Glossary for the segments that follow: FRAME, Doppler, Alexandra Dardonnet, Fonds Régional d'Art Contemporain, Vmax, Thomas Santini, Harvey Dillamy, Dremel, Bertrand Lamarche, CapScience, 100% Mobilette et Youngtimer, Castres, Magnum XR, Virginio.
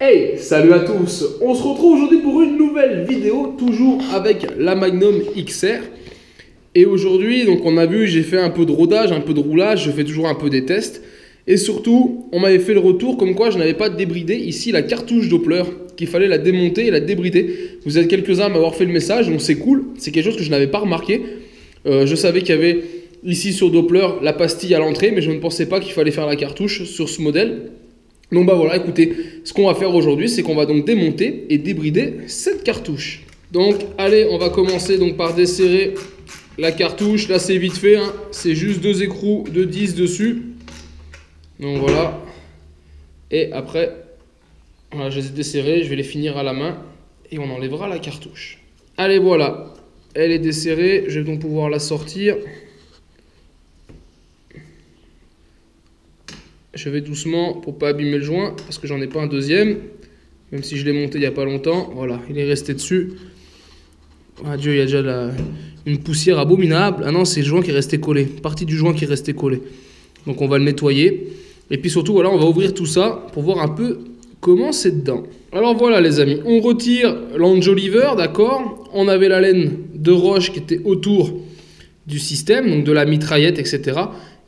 Hey, salut à tous, on se retrouve aujourd'hui pour une nouvelle vidéo, toujours avec la Magnum XR. Et aujourd'hui, donc on a vu, j'ai fait un peu de rodage, un peu de roulage, je fais toujours un peu des tests. Et surtout, on m'avait fait le retour comme quoi je n'avais pas débridé ici la cartouche Doppler, qu'il fallait la démonter et la débrider. Vous êtes quelques-uns à m'avoir fait le message, donc c'est cool, c'est quelque chose que je n'avais pas remarqué. Je savais qu'il y avait ici sur Doppler la pastille à l'entrée, mais je ne pensais pas qu'il fallait faire la cartouche sur ce modèle. Donc bah voilà, écoutez, ce qu'on va faire aujourd'hui, c'est qu'on va donc démonter et débrider cette cartouche. Donc allez, on va commencer donc par desserrer la cartouche. Là c'est vite fait, hein. C'est juste deux écrous de 10 dessus. Donc voilà. Et après, voilà, je les ai desserrés, je vais les finir à la main et on enlèvera la cartouche. Allez voilà, elle est desserrée, je vais donc pouvoir la sortir. Je vais doucement pour pas abîmer le joint parce que j'en ai pas un deuxième, même si je l'ai monté il n'y a pas longtemps. Voilà, il est resté dessus. Ah Dieu, il y a déjà une poussière abominable. Ah non, c'est le joint qui est resté collé, partie du joint qui est resté collé. Donc on va le nettoyer. Et puis surtout, voilà, on va ouvrir tout ça pour voir un peu comment c'est dedans. Alors voilà les amis, on retire l'enjoliver, d'accord. On avait la laine de roche qui était autour du système, donc de la mitraillette, etc.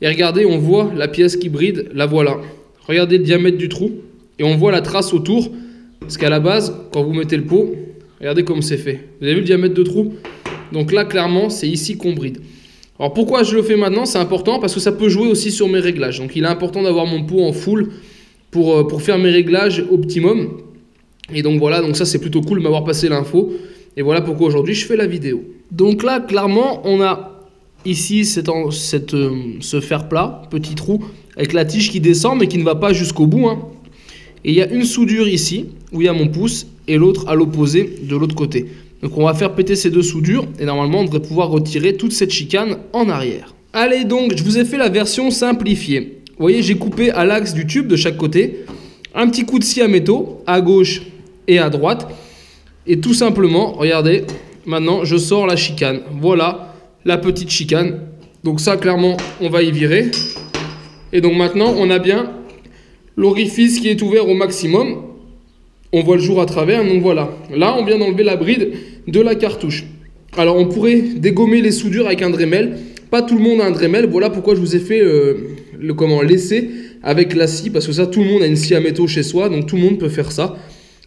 Et regardez, on voit la pièce qui bride, la voilà. Regardez le diamètre du trou et on voit la trace autour. Parce qu'à la base, quand vous mettez le pot, regardez comme c'est fait. Vous avez vu le diamètre de trou? Donc là, clairement, c'est ici qu'on bride. Alors pourquoi je le fais maintenant? C'est important parce que ça peut jouer aussi sur mes réglages. Donc il est important d'avoir mon pot en full pour faire mes réglages optimum. Et donc voilà, donc ça c'est plutôt cool de m'avoir passé l'info. Et voilà pourquoi aujourd'hui je fais la vidéo. Donc là, clairement, on a... Ici, c'est ce fer plat, petit trou, avec la tige qui descend mais qui ne va pas jusqu'au bout. Hein. Et il y a une soudure ici, où il y a mon pouce, et l'autre à l'opposé de l'autre côté. Donc on va faire péter ces deux soudures, et normalement on devrait pouvoir retirer toute cette chicane en arrière. Allez donc, je vous ai fait la version simplifiée. Vous voyez, j'ai coupé à l'axe du tube de chaque côté, un petit coup de scie à métaux, à gauche et à droite. Et tout simplement, regardez, maintenant je sors la chicane, voilà. La petite chicane, donc ça clairement on va y virer. Et donc maintenant on a bien l'orifice qui est ouvert au maximum, on voit le jour à travers. Donc voilà, là on vient d'enlever la bride de la cartouche. Alors on pourrait dégommer les soudures avec un Dremel, pas tout le monde a un Dremel. Voilà pourquoi je vous ai fait l'essai avec la scie, parce que ça, tout le monde a une scie à métaux chez soi, donc tout le monde peut faire ça.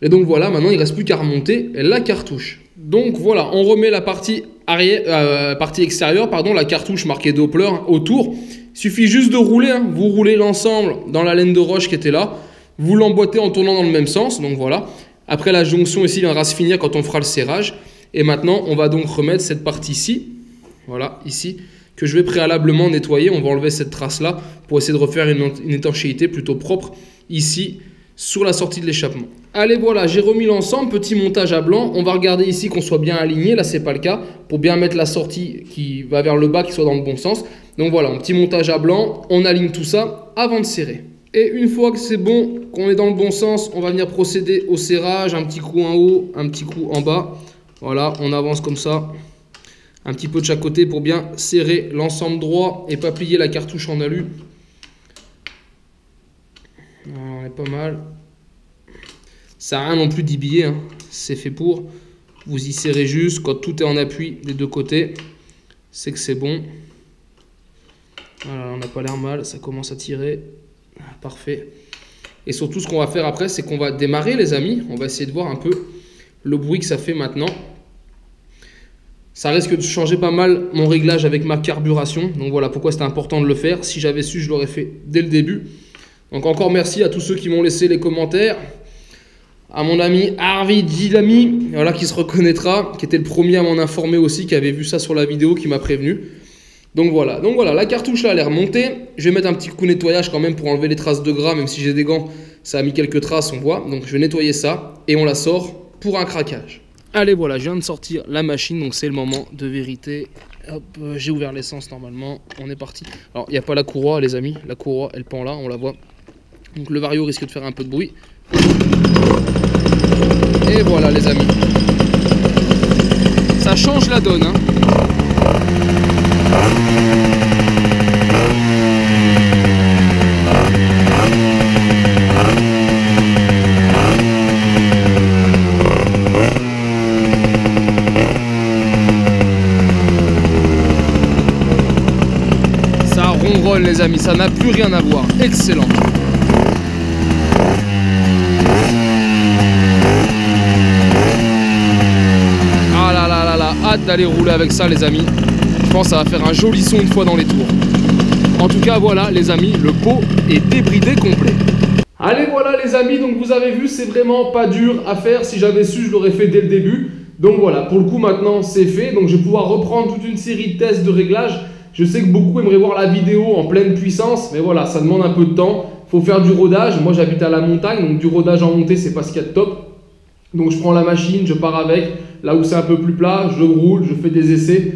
Et donc voilà, maintenant il ne reste plus qu'à remonter la cartouche. Donc voilà, on remet la partie arrière, partie extérieure, pardon, la cartouche marquée Doppler, hein, autour. Il suffit juste de rouler, hein. Vous roulez l'ensemble dans la laine de roche qui était là, vous l'emboîtez en tournant dans le même sens, donc voilà. Après la jonction ici viendra se finir quand on fera le serrage. Et maintenant on va donc remettre cette partie-ci, voilà, ici, que je vais préalablement nettoyer. On va enlever cette trace-là pour essayer de refaire une étanchéité plutôt propre ici, sur la sortie de l'échappement. Allez voilà, j'ai remis l'ensemble, petit montage à blanc. On va regarder ici qu'on soit bien aligné, là c'est pas le cas, pour bien mettre la sortie qui va vers le bas, qui soit dans le bon sens. Donc voilà, un petit montage à blanc, on aligne tout ça avant de serrer. Et une fois que c'est bon, qu'on est dans le bon sens, on va venir procéder au serrage, un petit coup en haut, un petit coup en bas. Voilà, on avance comme ça, un petit peu de chaque côté pour bien serrer l'ensemble droit et pas plier la cartouche en alu. On est pas mal. Ça n'a rien non plus d'y hein. C'est fait pour. Vous y serrez juste. Quand tout est en appui des deux côtés, c'est que c'est bon. Voilà, on n'a pas l'air mal. Ça commence à tirer. Ah, parfait. Et surtout, ce qu'on va faire après, c'est qu'on va démarrer, les amis. On va essayer de voir un peu le bruit que ça fait maintenant. Ça risque de changer pas mal mon réglage avec ma carburation. Donc voilà pourquoi c'était important de le faire. Si j'avais su, je l'aurais fait dès le début. Donc encore merci à tous ceux qui m'ont laissé les commentaires, à mon ami Harvey Dillamy, voilà, qui se reconnaîtra, qui était le premier à m'en informer aussi, qui avait vu ça sur la vidéo, qui m'a prévenu. Donc voilà, la cartouche là elle est remontée, je vais mettre un petit coup de nettoyage quand même pour enlever les traces de gras, même si j'ai des gants, ça a mis quelques traces on voit, donc je vais nettoyer ça et on la sort pour un craquage. Allez voilà, je viens de sortir la machine, donc c'est le moment de vérité. Hop, j'ai ouvert l'essence normalement, on est parti. Alors il n'y a pas la courroie les amis, la courroie elle pend là, on la voit. Donc le vario risque de faire un peu de bruit. Et voilà les amis. Ça change la donne. Hein. amis, ça n'a plus rien à voir. Excellent. Ah là là là là, hâte d'aller rouler avec ça les amis. Je pense que ça va faire un joli son une fois dans les tours. En tout cas voilà les amis, le pot est débridé complet. Allez voilà les amis, donc vous avez vu, c'est vraiment pas dur à faire. Si j'avais su, je l'aurais fait dès le début. Donc voilà, pour le coup maintenant c'est fait. Donc je vais pouvoir reprendre toute une série de tests de réglages. Je sais que beaucoup aimeraient voir la vidéo en pleine puissance, mais voilà, ça demande un peu de temps. Faut faire du rodage. Moi j'habite à la montagne, donc du rodage en montée c'est pas ce qu'il y a de top. Donc je prends la machine, je pars avec. Là où c'est un peu plus plat, je roule, je fais des essais.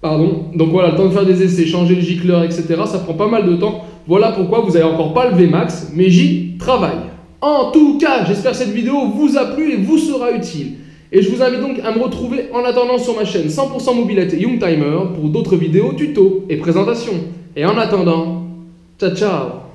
Pardon. Donc voilà, le temps de faire des essais, changer le gicleur, etc. Ça prend pas mal de temps. Voilà pourquoi vous n'avez encore pas le Vmax, mais j'y travaille. En tout cas, j'espère que cette vidéo vous a plu et vous sera utile. Et je vous invite donc à me retrouver en attendant sur ma chaîne 100% Mobilette et Youngtimer pour d'autres vidéos, tutos et présentations. Et en attendant, ciao ciao!